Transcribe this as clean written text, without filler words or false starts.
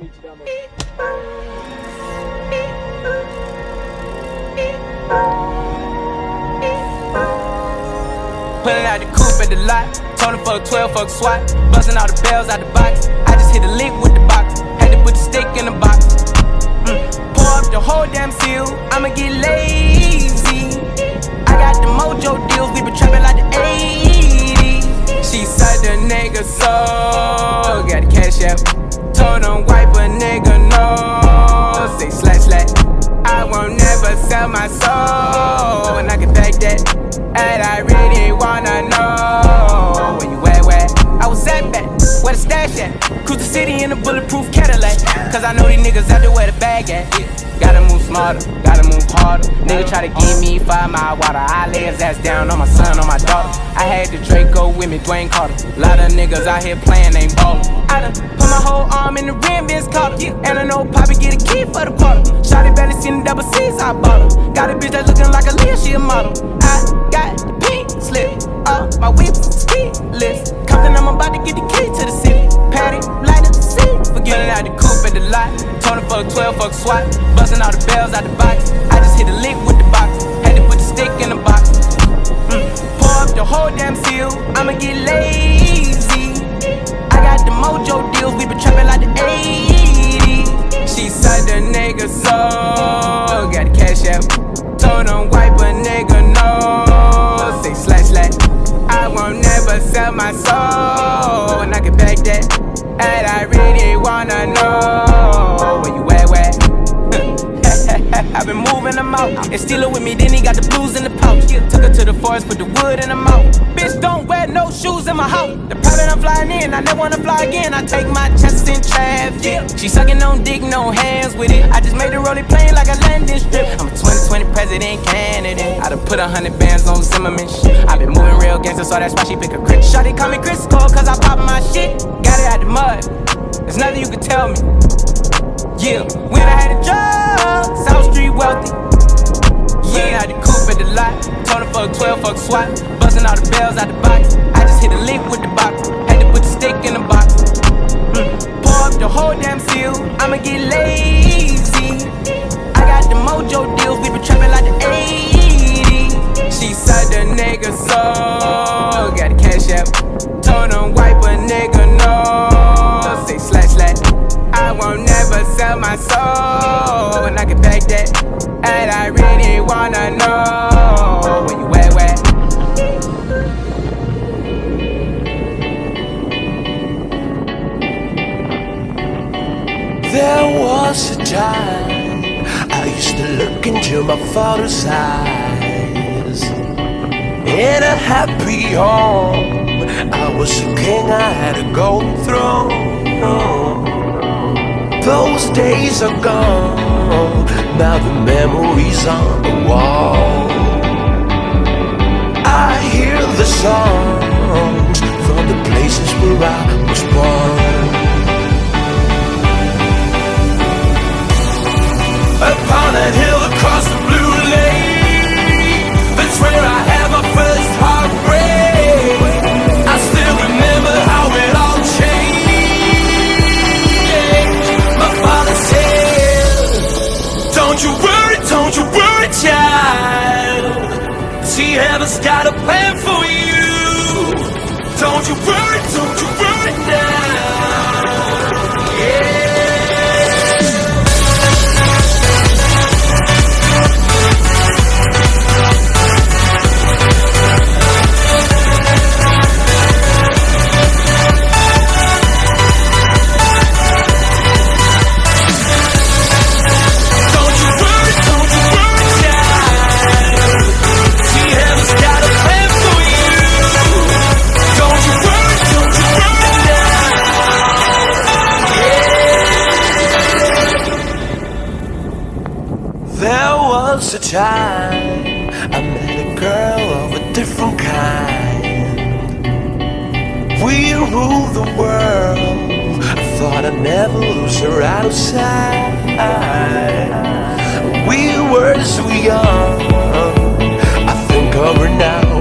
Meet you down there. Pulling out the coupe at the lot. Told him fuck 12, fuck SWAT. Buzzing all the bells out the box. I just hit a lick with the box. Had to put the stick in the box. Pour up the whole damn seal. I'ma get lazy. I got the mojo deals. We been trapping like the 80s. She said the nigga so. Got the cash out. Told him wipe a nigga, no. Say slash slash. I won't never sell my soul. And I can take that. And I really wanna know where you at, where? I was at back, where the stash at? Cruise the city in a bulletproof Cadillac. Cause I know these niggas out there where the bag at. Gotta move smarter, gotta move harder. Nigga try to give me 5 mile water. I lay his ass down on my son, on my daughter. I had the Draco with me, Dwayne Carter. Lot of niggas out here playing, ain't ballin'. I done put my whole arm in the rim, Vince Carter. And I know Poppy get a key for the party. Shawty barely seen the double C's, I bought her. Got a bitch that looking like a Leah, she a model. I got the pink slip up my whip, ski list. Compton, I'm about to get the key to the city. Patty, light up the seat. Forgetting out the coupe at the lot. Told him fuck 12, fuck SWAT. Buzzing all the bells out the box. I just hit a lick with the box. Had to put the stick in the box. Pour up the whole damn seal. I'ma get lazy. The mojo deals, we been trapping like the 80s. She said the nigga so. Got the cash out. Told him wipe a nigga, no. Say slash slash. I won't never sell my soul. And I can back that. And I really wanna know where you at, where? I've been moving them out. And stealing with me, then he got the blues in the pouch. Took her to the forest, put the wood in her mouth. Bitch, don't wear no shoes in my house. The private I'm flying in, I never wanna fly again. I take my chances in traffic. She sucking on dick, no hands with it. I just made the rolling plane like a landing strip. I'm a 2020 president candidate. I done put 100 bands on Zimmerman shit. I been moving real gangster, so that's why she pick a crit. Shawty call me Chris Cole, cause I pop my shit. Got it out the mud, there's nothing you can tell me. Yeah, when I had a job, South Street wealthy. Yeah, I had the coupe at the lot. Told her fuck 12, fuck SWAT. Buzzing all the bells out the box. I just hit a lick with the box. Had to put the stick in the box. Pour up the whole damn seal. I'ma get lazy. I got the mojo deals. We been trapping like the 80s. She said the nigga so. Got the cash out. Told him wipe a nigga, no. Say slash slash. I won't never sell my soul. And I can back that. And I really wanna know. There was a time I used to look into my father's eyes. In a happy home, I was a king, I had a golden throne. Those days are gone, now the memories on the wall. I hear the songs from the places where I was born. Upon a hill across the blue lake, that's where I had my first heartbreak. I still remember how it all changed. My father said, don't you worry, child. See, heaven's got a plan for you. Don't you worry now. Yeah. A time I met a girl of a different kind. We ruled the world. I thought I'd never lose her out of sight. We were so young. I think of her now.